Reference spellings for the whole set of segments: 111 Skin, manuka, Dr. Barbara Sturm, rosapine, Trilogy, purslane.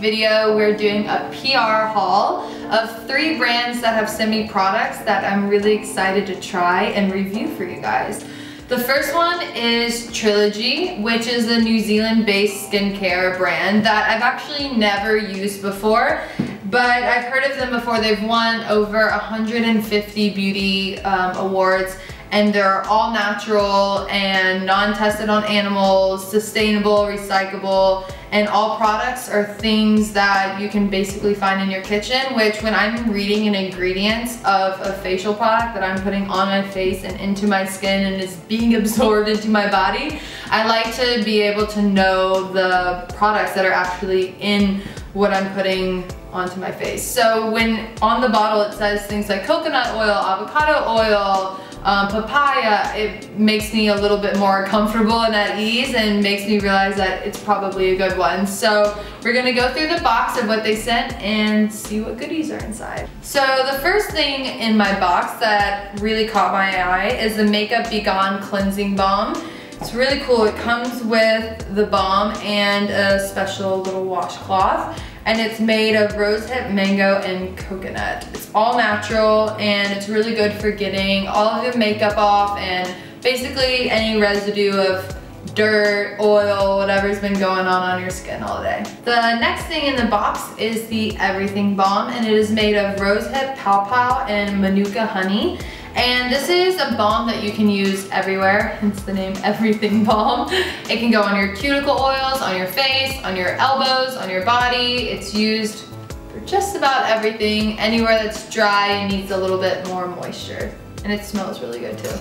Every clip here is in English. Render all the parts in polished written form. video, we're doing a PR haul of 3 brands that have sent me products that I'm really excited to try and review for you guys. The first one is Trilogy, which is a New Zealand-based skincare brand that I've actually never used before, but I've heard of them before. They've won over 150 beauty awards, and they're all natural and non-tested on animals, sustainable, recyclable, and all products are things that you can basically find in your kitchen, which when I'm reading an ingredients of a facial product that I'm putting on my face and into my skin and is being absorbed into my body, I like to be able to know the products that are actually in what I'm putting onto my face. So when on the bottle it says things like coconut oil, avocado oil, papaya, it makes me a little bit more comfortable and at ease and makes me realize that it's probably a good one. So we're gonna go through the box of what they sent and see what goodies are inside. So the first thing in my box that really caught my eye is the Makeup Be Gone Cleansing Balm. It's really cool. It comes with the balm and a special little washcloth, and it's made of rosehip, mango, and coconut. It's all natural, and it's really good for getting all of your makeup off and basically any residue of dirt, oil, whatever's been going on your skin all day. The next thing in the box is the Everything Balm, and it is made of rosehip, pawpaw, and manuka honey. And this is a balm that you can use everywhere, hence the name Everything Balm. It can go on your cuticle oils, on your face, on your elbows, on your body. It's used for just about everything, anywhere that's dry and needs a little bit more moisture. And it smells really good too.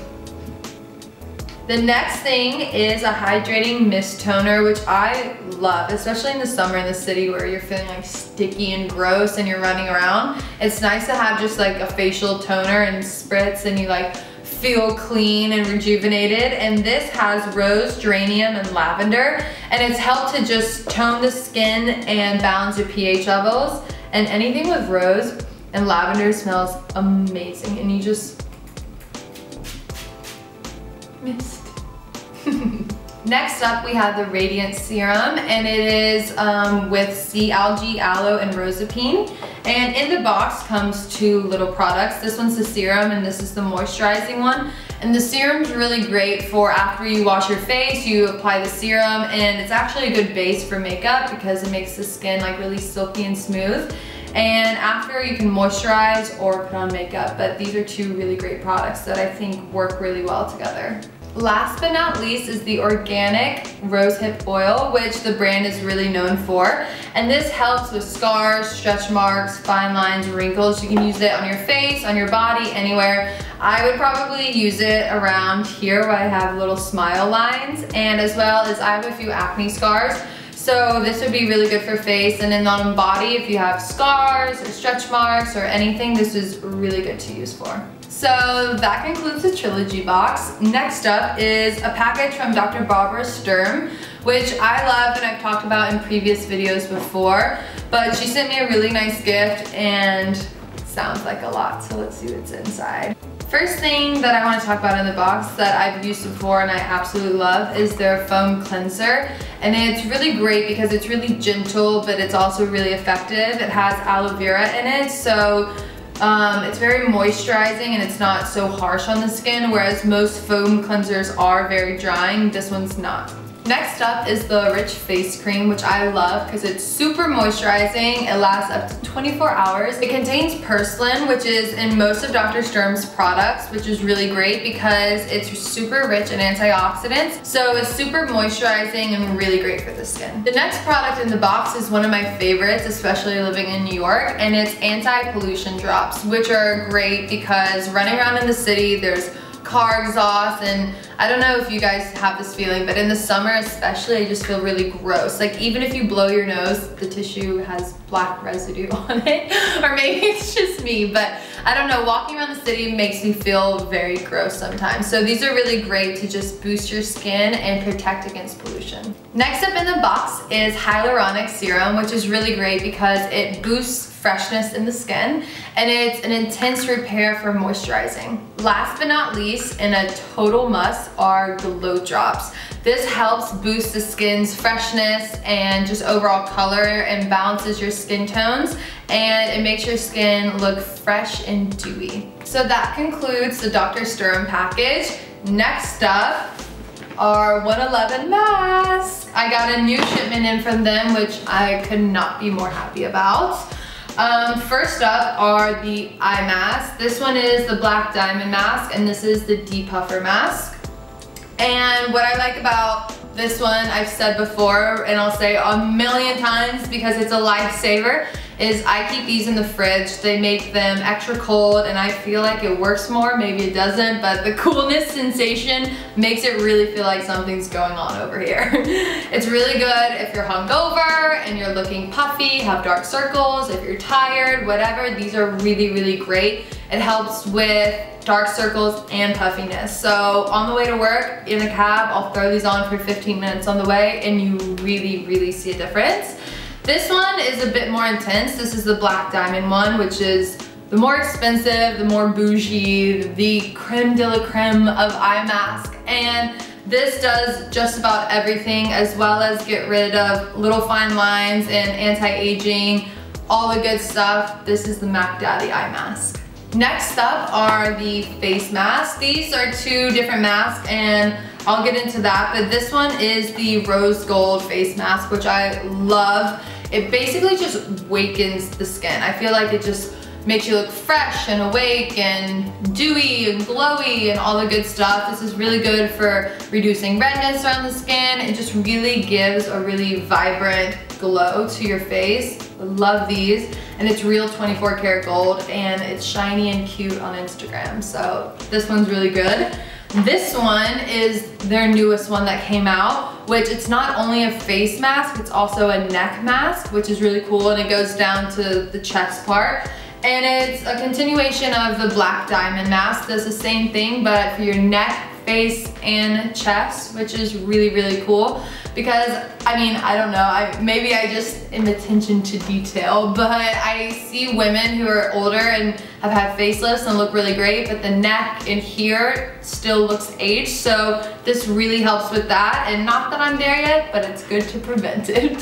The next thing is a hydrating mist toner, which I love, especially in the summer in the city where you're feeling like sticky and gross and you're running around. It's nice to have just like a facial toner and spritz and you like feel clean and rejuvenated. And this has rose, geranium, and lavender. And it's helped to just tone the skin and balance your pH levels. And anything with rose and lavender smells amazing, and you just mist. Next up, we have the Radiant Serum, and it is with sea algae, aloe, and rosapine. And in the box comes 2 little products. This one's the serum, and this is the moisturizing one. And the serum's really great for after you wash your face, you apply the serum, and it's actually a good base for makeup because it makes the skin like really silky and smooth. And after, you can moisturize or put on makeup, but these are 2 really great products that I think work really well together. Last but not least is the organic rosehip oil, which the brand is really known for. And this helps with scars, stretch marks, fine lines, wrinkles. You can use it on your face, on your body, anywhere. I would probably use it around here where I have little smile lines, and as well as I have a few acne scars. So this would be really good for face, and then on body if you have scars or stretch marks or anything, this is really good to use for. So that concludes the Trilogy box. Next up is a package from Dr. Barbara Sturm, which I love and I've talked about in previous videos before, but she sent me a really nice gift and it sounds like a lot, so let's see what's inside. First thing that I want to talk about in the box that I've used before and I absolutely love is their foam cleanser. And it's really great because it's really gentle, but it's also really effective. It has aloe vera in it, so it's very moisturizing and it's not so harsh on the skin, whereas most foam cleansers are very drying. This one's not. Next up is the Rich Face Cream, which I love because it's super moisturizing. It lasts up to 24 hours. It contains purslane, which is in most of Dr. Sturm's products, which is really great because it's super rich in antioxidants. So it's super moisturizing and really great for the skin. The next product in the box is one of my favorites, especially living in New York, and it's anti-pollution drops, which are great because running around in the city, there's car exhaust, and I don't know if you guys have this feeling, but in the summer especially, I just feel really gross. Like even if you blow your nose, the tissue has black residue on it. Or maybe it's just me, but I don't know, walking around the city makes me feel very gross sometimes. So these are really great to just boost your skin and protect against pollution. Next up in the box is hyaluronic serum, which is really great because it boosts freshness in the skin, and it's an intense repair for moisturizing. Last but not least, and a total must, are glow drops. This helps boost the skin's freshness and just overall color and balances your skin tones, and it makes your skin look fresh and dewy. So that concludes the Dr. Sturm package. Next up are 111 masks. I got a new shipment in from them, which I could not be more happy about. First up are the eye masks. This one is the Black Diamond mask, and this is the Depuffer mask. And what I like about this one, I've said before, and I'll say a million times because it's a lifesaver, is I keep these in the fridge. They make them extra cold, and I feel like it works more. Maybe it doesn't, but the coolness sensation makes it really feel like something's going on over here. It's really good if you're hungover and you're looking puffy, have dark circles, if you're tired, whatever. These are really, really great. It helps with dark circles and puffiness. So on the way to work, in a cab, I'll throw these on for 15 minutes on the way, and you really, really see a difference. This one is a bit more intense. This is the Black Diamond one, which is the more expensive, the more bougie, the creme de la creme of eye mask. And this does just about everything, as well as get rid of little fine lines and anti-aging, all the good stuff. This is the Mac Daddy eye mask. Next up are the face masks. These are two different masks, and I'll get into that, but this one is the rose gold face mask, which I love. It basically just wakens the skin. I feel like it just makes you look fresh and awake and dewy and glowy and all the good stuff. This is really good for reducing redness around the skin. It just really gives a really vibrant glow to your face. Love these, and it's real 24-karat gold, and it's shiny and cute on Instagram, so this one's really good. This one is their newest one that came out, which it's not only a face mask, it's also a neck mask, which is really cool, and it goes down to the chest part. And it's a continuation of the Black Diamond mask. That's the same thing, but for your neck, face, and chest, which is really, really cool. Because, I mean, I don't know, maybe I just am attention to detail, but I see women who are older and have had facelifts and look really great, but the neck in here still looks aged, so this really helps with that. And not that I'm there yet, but it's good to prevent it.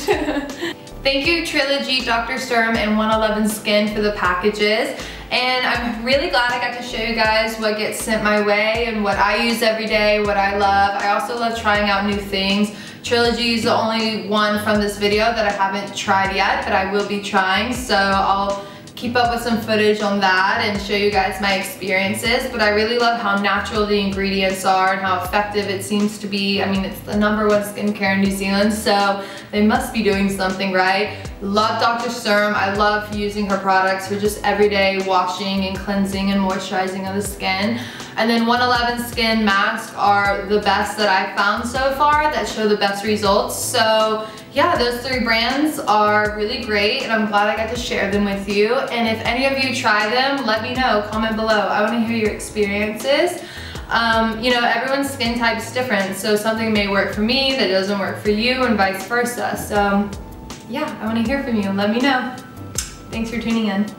Thank you, Trilogy, Dr. Sturm, and 111 Skin for the packages. And I'm really glad I got to show you guys what gets sent my way and what I use every day, what I love. I also love trying out new things. Trilogy is the only one from this video that I haven't tried yet, but I will be trying, so I'll keep up with some footage on that and show you guys my experiences. But I really love how natural the ingredients are and how effective it seems to be. I mean, it's the #1 skincare in New Zealand, so they must be doing something right. Love Dr. Sturm. I love using her products for just everyday washing and cleansing and moisturizing of the skin. And then 111 Skin masks are the best that I've found so far that show the best results. So yeah, those three brands are really great, and I'm glad I got to share them with you. And if any of you try them, let me know, comment below. I wanna hear your experiences. You know, everyone's skin type is different, so something may work for me that doesn't work for you, and vice versa. So yeah, I wanna hear from you, let me know. Thanks for tuning in.